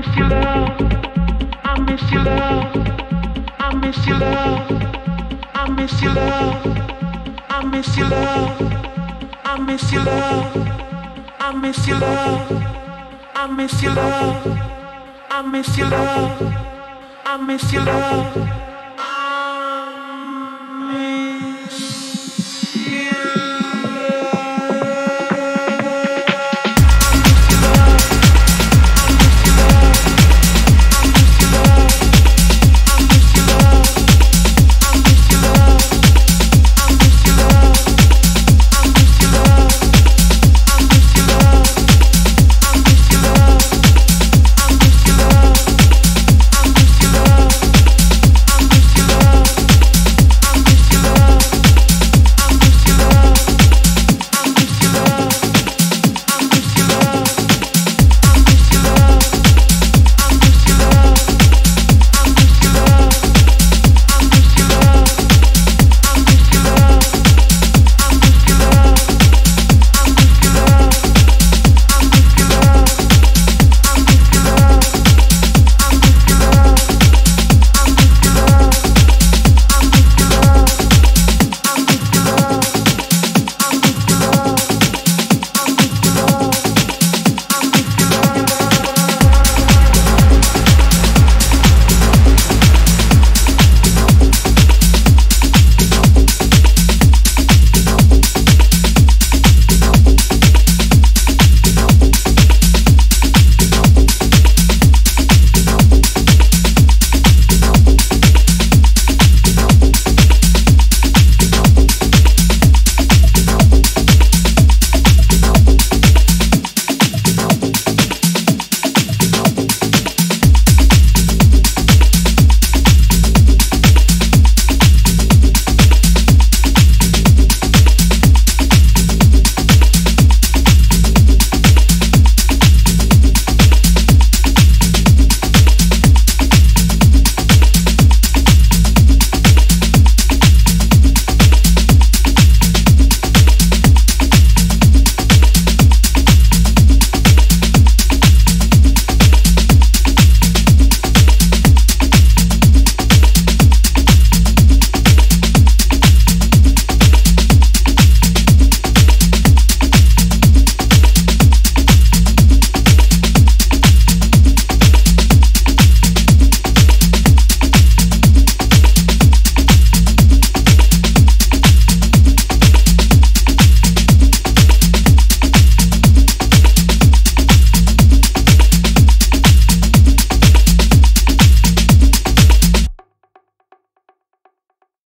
miss your love, I miss your love, I miss your love, I miss your love, I miss your love, I miss your love, I miss your love, I miss your love, I miss your love, I miss your love.